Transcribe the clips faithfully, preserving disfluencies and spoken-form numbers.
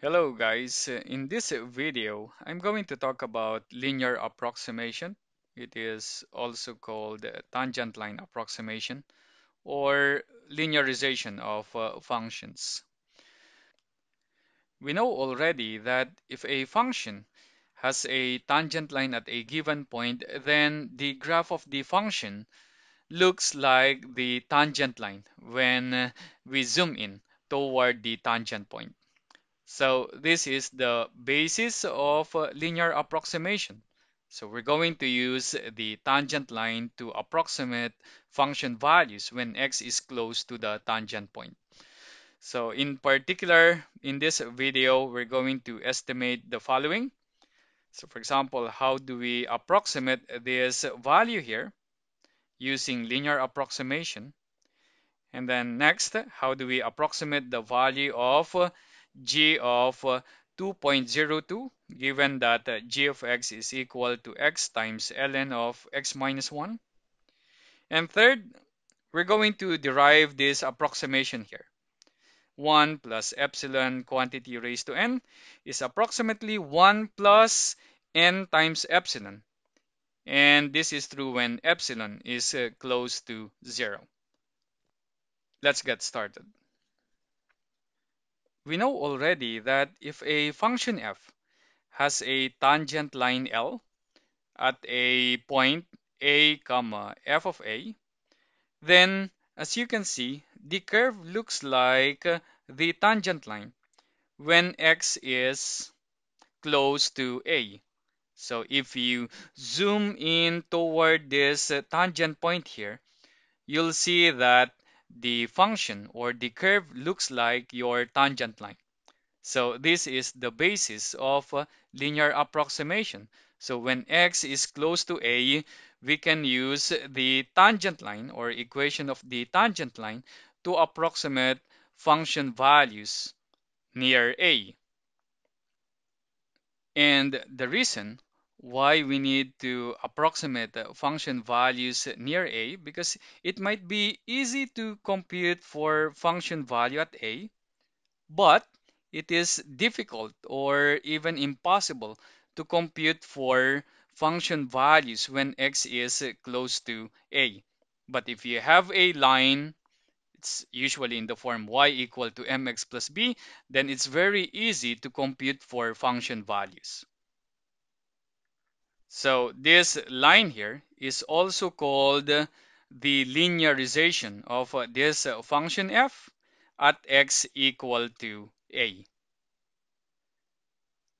Hello guys, in this video I'm going to talk about linear approximation. It is also called tangent line approximation or linearization of uh, functions. We know already that if a function has a tangent line at a given point, then the graph of the function looks like the tangent line when we zoom in toward the tangent point. So this is the basis of linear approximation. So we're going to use the tangent line to approximate function values when x is close to the tangent point. So in particular, in this video, we're going to estimate the following. So for example, how do we approximate this value here using linear approximation? And then next, how do we approximate the value of g of two point zero two given that uh, g of x is equal to x times ln of x minus one. And third, we're going to derive this approximation here. one plus epsilon quantity raised to n is approximately one plus n times epsilon. And this is true when epsilon is uh, close to zero. Let's get started. We know already that if a function f has a tangent line L at a point a comma f of a, then as you can see, the curve looks like the tangent line when x is close to a. So if you zoom in toward this tangent point here, you'll see that the function or the curve looks like your tangent line. So this is the basis of linear approximation. So when x is close to a, we can use the tangent line or equation of the tangent line to approximate function values near a. And the reason why we need to approximate the function values near a, because it might be easy to compute for function value at a, but it is difficult or even impossible to compute for function values when x is close to a. But if you have a line, it's usually in the form y equal to mx plus b, then it's very easy to compute for function values. So this line here is also called the linearization of this function f at x equal to a.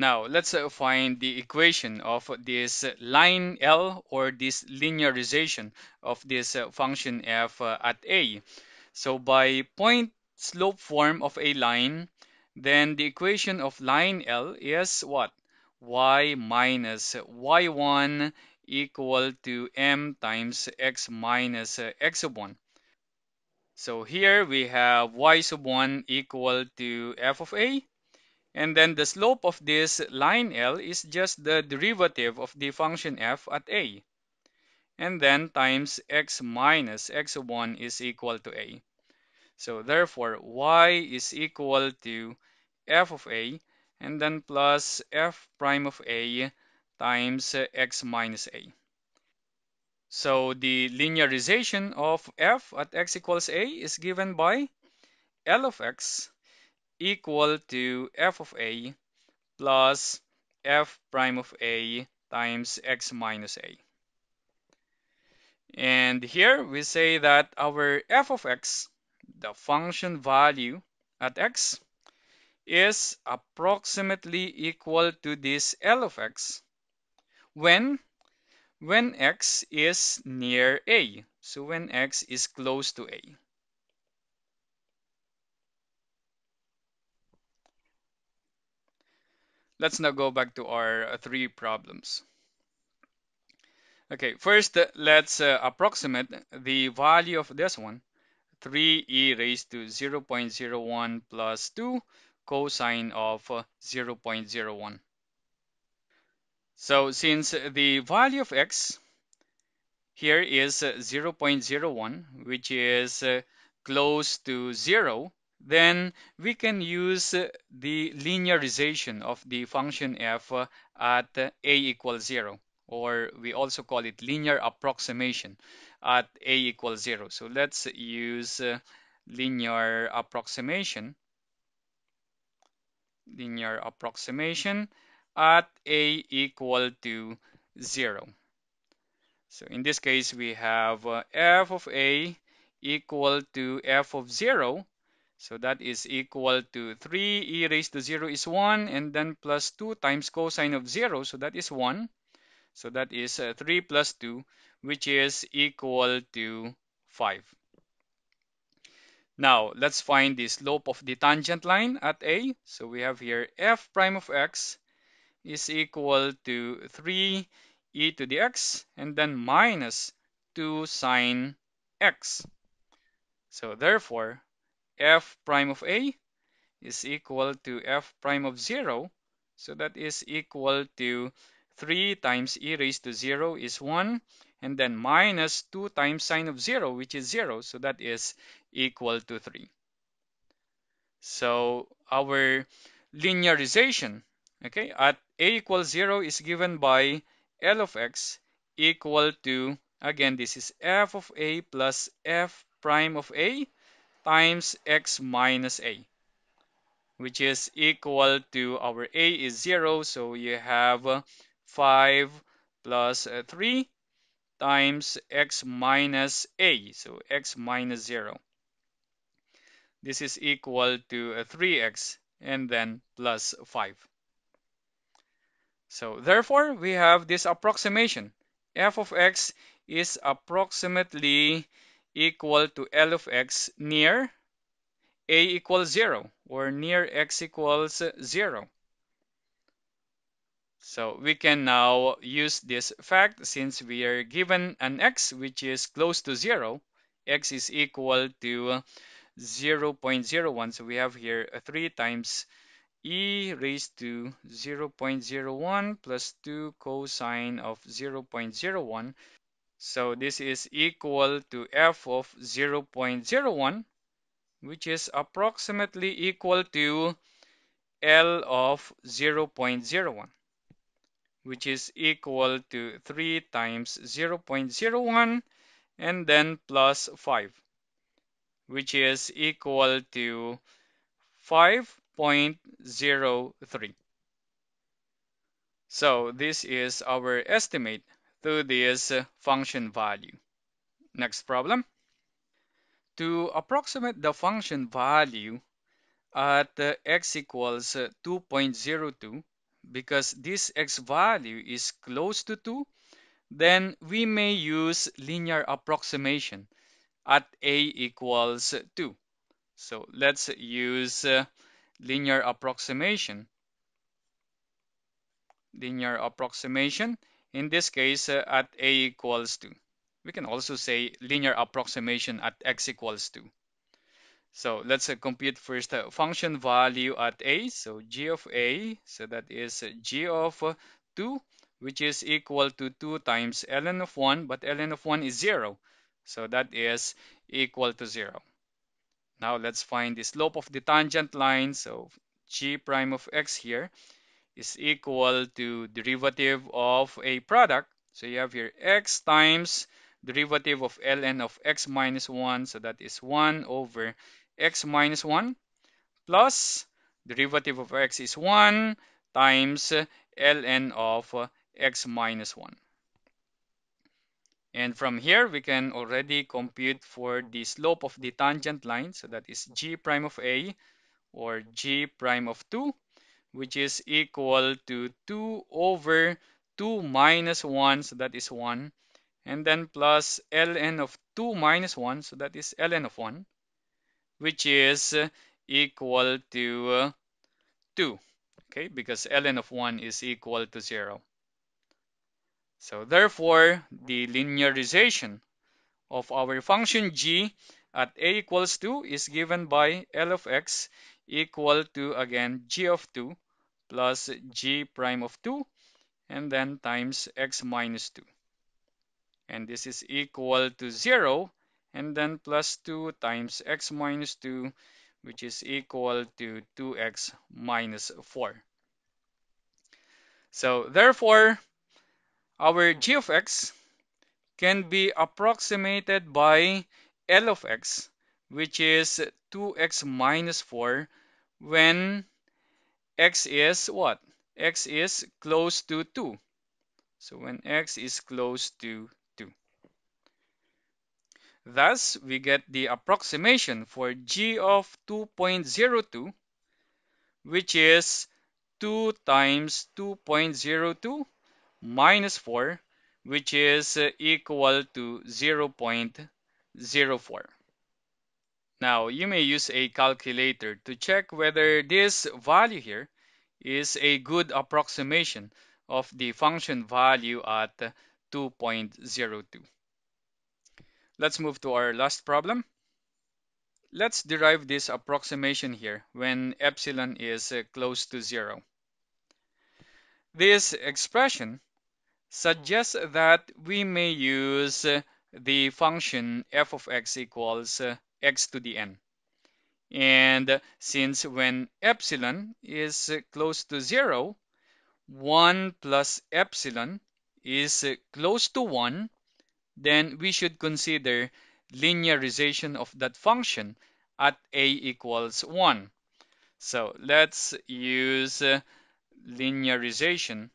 Now let's find the equation of this line L or this linearization of this function f at a. So by point slope form of a line, then the equation of line L is what? Y minus y one equal to m times x minus x sub one. So here we have y sub one equal to f of a. And then the slope of this line L is just the derivative of the function f at a. And then times x minus x sub one is equal to a. So therefore, y is equal to f of a and then plus f prime of a times x minus a. So the linearization of f at x equals a is given by L of x equal to f of a plus f prime of a times x minus a. And here we say that our f of x, the function value at x, is approximately equal to this L of x when when x is near a. So when x is close to a. Let's now go back to our three problems. Okay, first let's uh, approximate the value of this one, three e raised to zero point zero one plus two cosine of zero point zero one. So since the value of x here is zero point zero one, which is uh, close to zero, then we can use the linearization of the function f at a equals zero, or we also call it linear approximation at a equals zero. So let's use linear approximation linear approximation at a equal to zero. So in this case we have f of a equal to f of zero, so that is equal to three e raised to zero is one, and then plus two times cosine of zero, so that is one. So that is uh, three plus two, which is equal to five. Now let's find the slope of the tangent line at a. So we have here f prime of x is equal to three e to the x and then minus two sine x. So therefore f prime of a is equal to f prime of zero, so that is equal to three times e raised to zero is one, and then minus two times sine of zero, which is zero, so that is equal to three. So our linearization, okay, at a equals zero is given by L of x equal to, again, this is f of a plus f prime of a times x minus a, which is equal to, our a is zero, so you have uh, five plus uh, three times x minus a, so x minus zero. This is equal to uh, three x and then plus five. So therefore we have this approximation. F of x is approximately equal to L of x near a equals zero, or near x equals zero. So we can now use this fact, since we are given an x which is close to zero. X is equal to zero point zero one, so we have here three times e raised to zero point zero one plus two cosine of zero point zero one. So this is equal to f of zero point zero one, which is approximately equal to L of zero point zero one, which is equal to three times zero point zero one and then plus five, which is equal to five point zero three. So this is our estimate to this function value. Next problem. To approximate the function value at x equals two point zero two, because this x value is close to two, then we may use linear approximation at a equals two. So let's use uh, linear approximation. Linear approximation, in this case, uh, at a equals two. We can also say linear approximation at x equals two. So let's uh, compute first uh, function value at a, so g of a, so that is g of uh, two, which is equal to two times ln of one, but ln of one is zero, so that is equal to zero. Now let's find the slope of the tangent line, so g prime of x here is equal to derivative of a product, so you have here x times derivative of ln of x minus one, so that is one over x minus one, plus derivative of x is one times ln of x minus one. And from here we can already compute for the slope of the tangent line, so that is g prime of a, or g prime of two, which is equal to two over two minus one, so that is one, and then plus ln of two minus one, so that is ln of one, which is equal to uh, two, okay, because ln of one is equal to zero. So therefore the linearization of our function g at a equals two is given by L of x equal to, again, g of two plus g prime of two, and then times x minus two. and this is equal to zero, and then plus two times x minus two, which is equal to two x minus four. So therefore, our g of x can be approximated by L of x, which is two x minus four when x is what? X is close to two. So when x is close to two. Thus, we get the approximation for g of two point zero two, which is two times two point zero two minus four, which is equal to zero point zero four. Now, you may use a calculator to check whether this value here is a good approximation of the function value at two point zero two. Let's move to our last problem. Let's derive this approximation here when epsilon is close to zero. This expression suggests that we may use the function f of x equals x to the n. And since when epsilon is close to zero, one plus epsilon is close to one, then we should consider linearization of that function at a equals one. So let's use linearization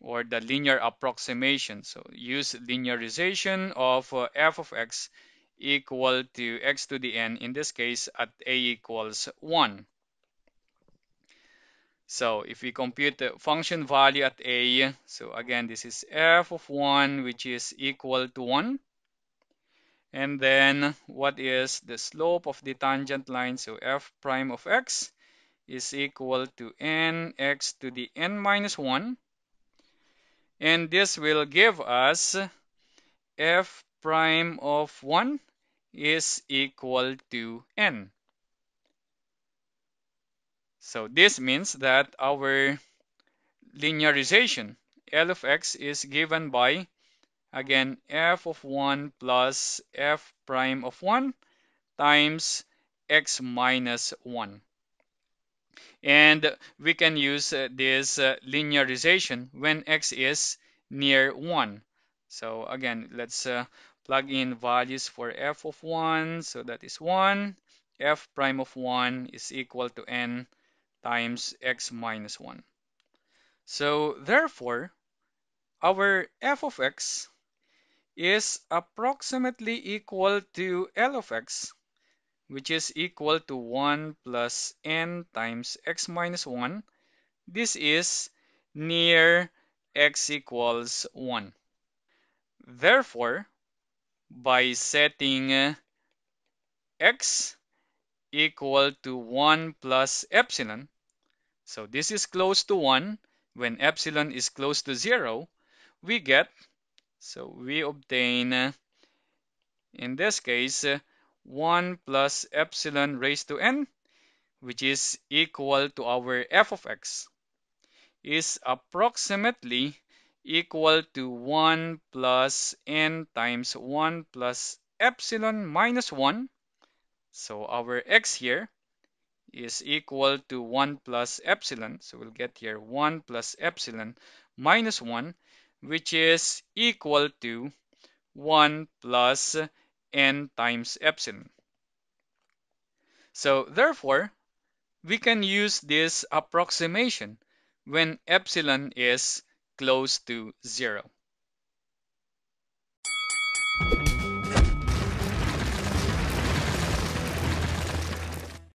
or the linear approximation. So use linearization of uh, f of x equal to x to the n, in this case at a equals one. So if we compute the function value at a, so again this is f of one, which is equal to one. And then what is the slope of the tangent line? So f prime of x is equal to n x to the n minus one. And this will give us f prime of one is equal to n. So this means that our linearization L of x is given by, again, f of one plus f prime of one times x minus one. And we can use uh, this uh, linearization when x is near one. So again, let's uh, plug in values for f of one. So that is one. F prime of one is equal to n times x minus one. So therefore, our f of x is approximately equal to L of x, which is equal to one plus n times x minus one. This is near x equals one. Therefore, by setting x equal to one plus epsilon, so this is close to one when epsilon is close to zero, we get, so we obtain, in this case, one plus epsilon raised to n, which is equal to our f of x, is approximately equal to one plus n times one plus epsilon minus one. So our x here is equal to one plus epsilon. So we'll get here one plus epsilon minus one, which is equal to one plus n times epsilon. So therefore, we can use this approximation when epsilon is close to zero.